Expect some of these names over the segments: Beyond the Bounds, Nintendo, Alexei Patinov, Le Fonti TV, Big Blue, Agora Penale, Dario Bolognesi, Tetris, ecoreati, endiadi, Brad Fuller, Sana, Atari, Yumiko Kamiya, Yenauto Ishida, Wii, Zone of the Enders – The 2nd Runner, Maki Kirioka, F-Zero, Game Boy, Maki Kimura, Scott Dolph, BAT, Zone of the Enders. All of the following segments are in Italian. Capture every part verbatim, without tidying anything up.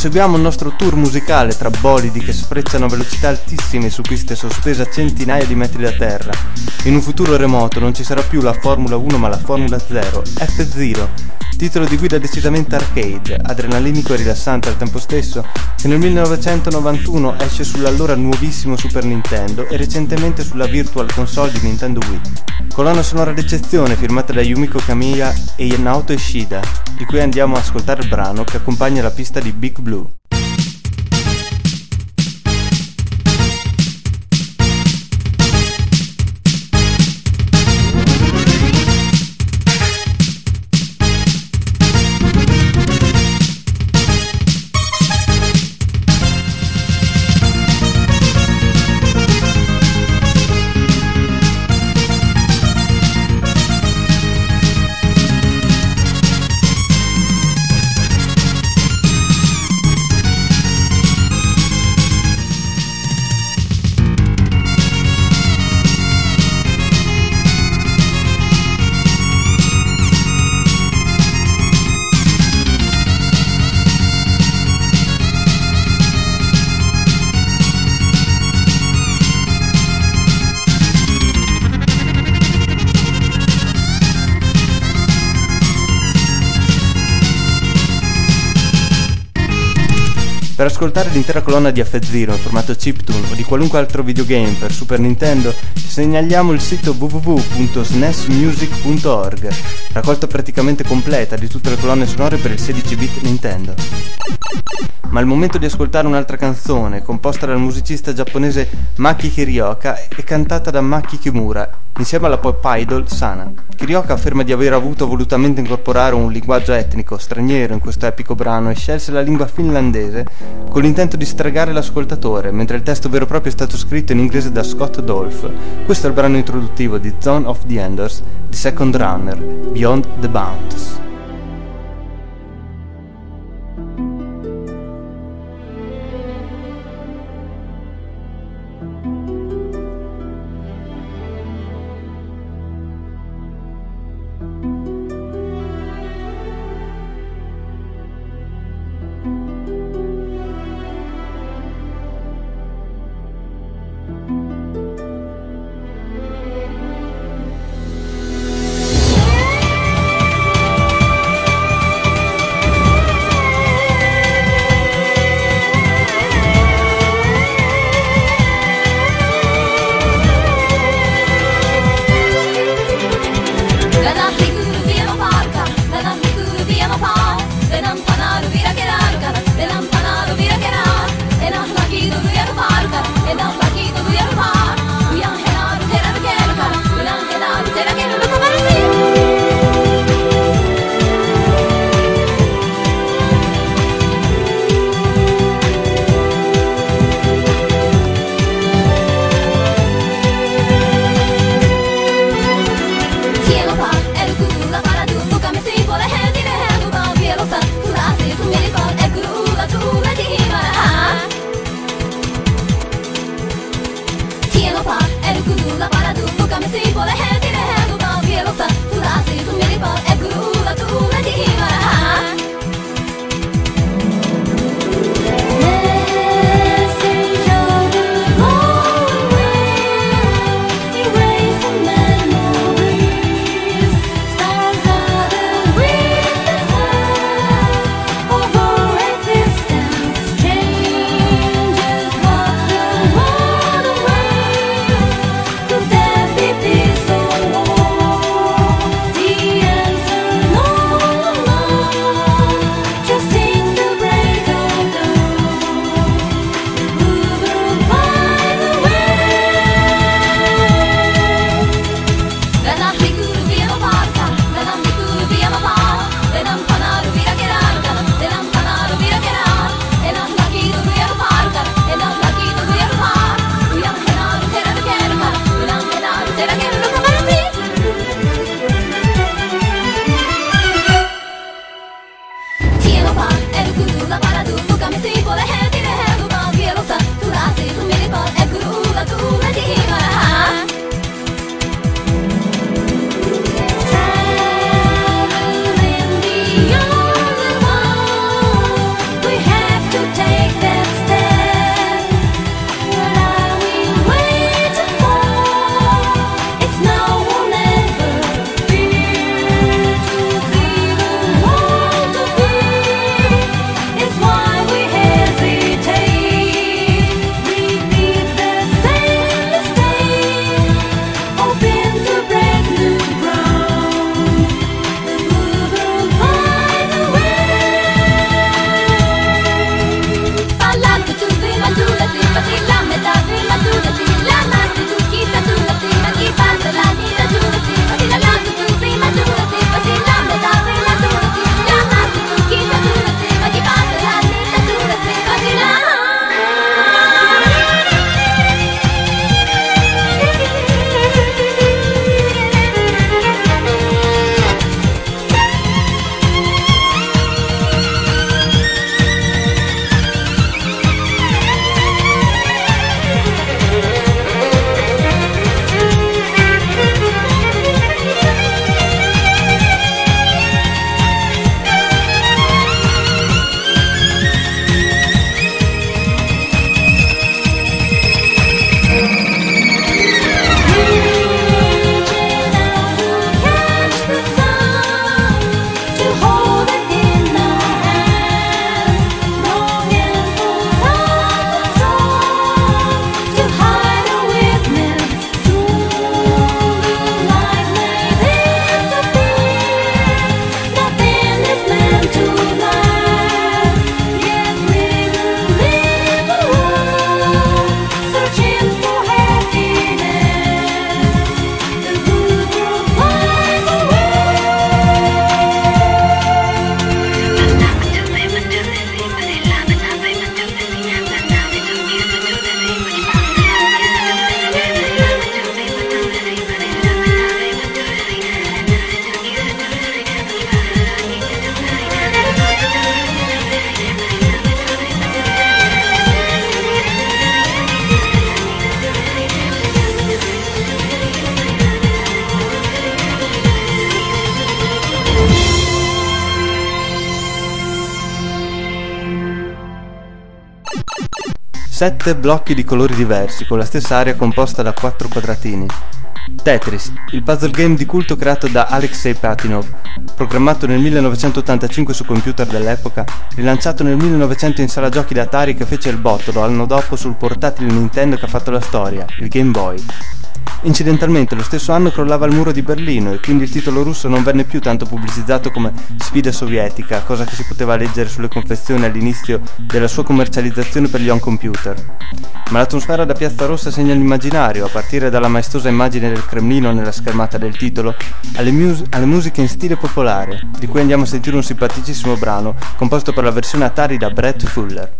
Seguiamo il nostro tour musicale tra bolidi che sfrecciano a velocità altissime su piste sospese a centinaia di metri da terra. In un futuro remoto non ci sarà più la Formula uno ma la Formula zero, F-Zero, titolo di guida decisamente arcade, adrenalinico e rilassante al tempo stesso, che nel millenovecentonovantuno esce sull'allora nuovissimo Super Nintendo e recentemente sulla Virtual Console di Nintendo Wii. Colonna sonora d'eccezione firmata da Yumiko Kamiya e Yenauto Ishida, di cui andiamo ad ascoltare il brano che accompagna la pista di Big Blue. Blue. Per ascoltare l'intera colonna di F-Zero in formato chiptune o di qualunque altro videogame per Super Nintendo, segnaliamo il sito w w w punto snes music punto org, raccolta praticamente completa di tutte le colonne sonore per il sedici bit Nintendo. Ma è il momento di ascoltare un'altra canzone, composta dal musicista giapponese Maki Kirioka e cantata da Maki Kimura, insieme alla pop idol Sana. Kirioka afferma di aver avuto volutamente incorporare un linguaggio etnico straniero in questo epico brano e scelse la lingua finlandese con l'intento di stregare l'ascoltatore, mentre il testo vero e proprio è stato scritto in inglese da Scott Dolph. Questo è il brano introduttivo di Zone of the Enders, di Second Runner, Beyond the Bounds. sette blocchi di colori diversi con la stessa area composta da quattro quadratini. Tetris, il puzzle game di culto creato da Alexei Patinov, programmato nel millenovecentottantacinque su computer dell'epoca, rilanciato nel millenovecento in sala giochi da Atari che fece il botto l'anno dopo sul portatile Nintendo che ha fatto la storia, il Game Boy. Incidentalmente lo stesso anno crollava il muro di Berlino e quindi il titolo russo non venne più tanto pubblicizzato come sfida sovietica, cosa che si poteva leggere sulle confezioni all'inizio della sua commercializzazione per gli home computer. Ma l'atmosfera da Piazza Rossa segna l'immaginario, a partire dalla maestosa immagine del Cremlino nella schermata del titolo, alle, mus alle musiche in stile popolare, di cui andiamo a sentire un simpaticissimo brano composto per la versione Atari da Brad Fuller.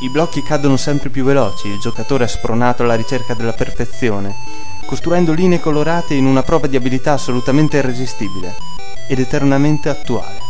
I blocchi cadono sempre più veloci, il giocatore è spronato alla ricerca della perfezione, costruendo linee colorate in una prova di abilità assolutamente irresistibile ed eternamente attuale.